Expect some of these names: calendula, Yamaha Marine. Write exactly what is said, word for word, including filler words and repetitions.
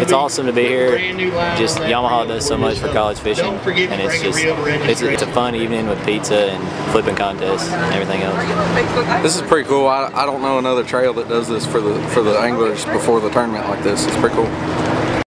it's awesome to be here. Just Yamaha does so much for college fishing, and it's just it's, it's a fun evening with pizza and flipping contests and everything else. This is pretty cool. I, I don't know another trail that does this for the for the anglers before the tournament like this. It's pretty cool.